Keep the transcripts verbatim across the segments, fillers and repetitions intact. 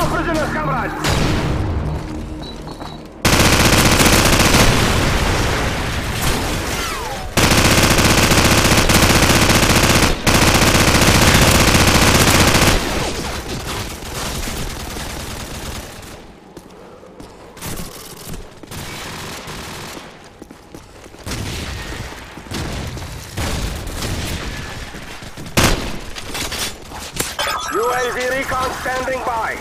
Exo-prisoners, comrades! U A V recon standing by.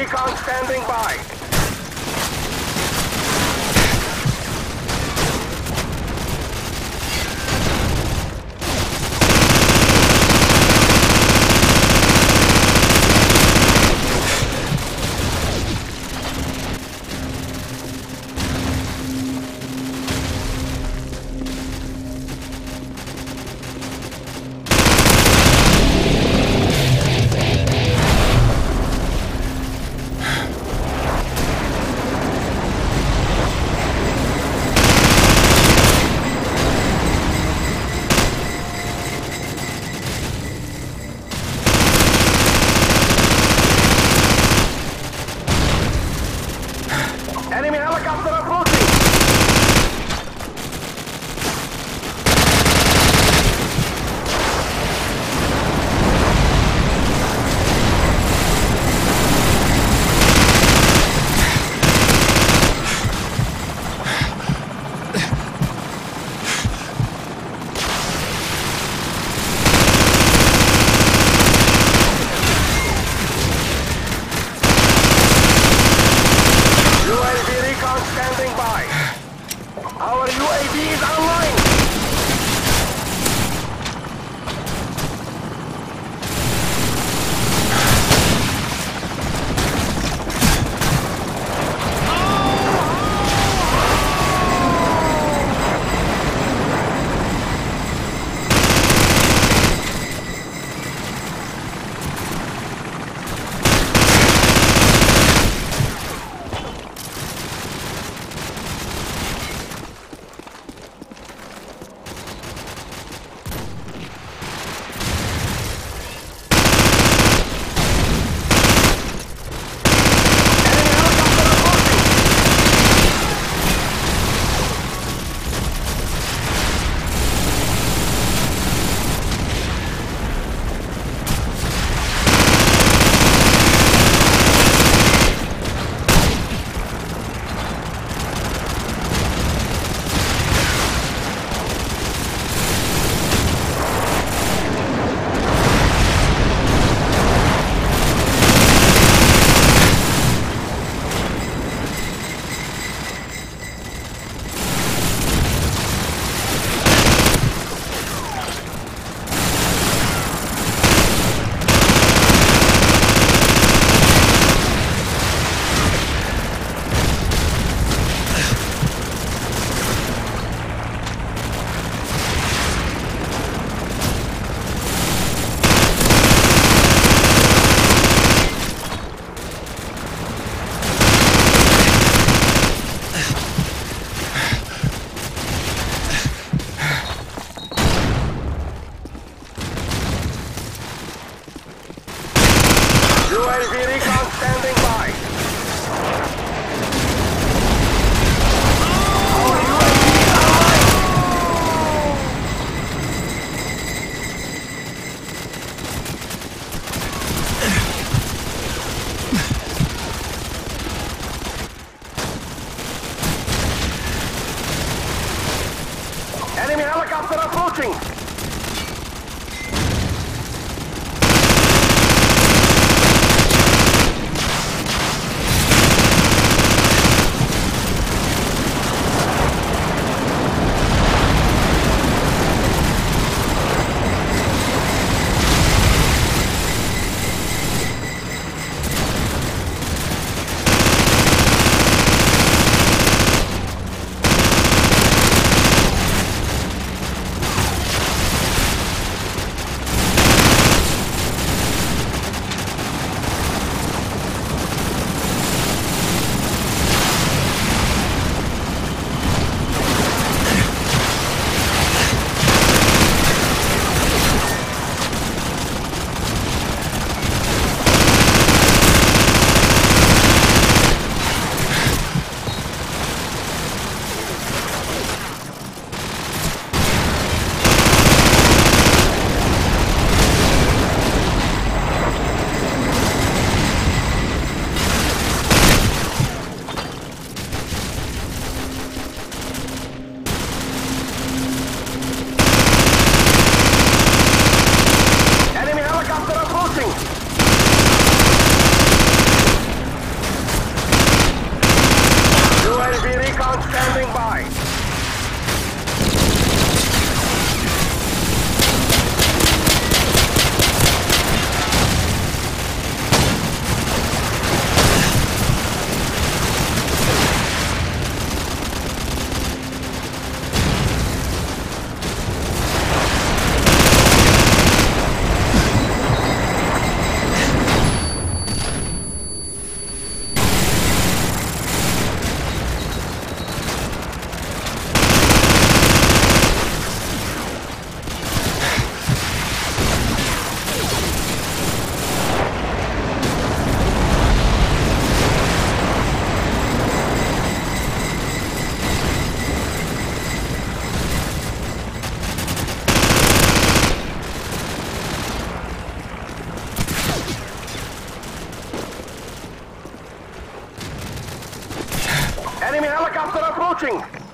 Recon standing by. Our U A V is online! U A V recon standing by. Our U A V is online. Enemy helicopter approaching. Launching!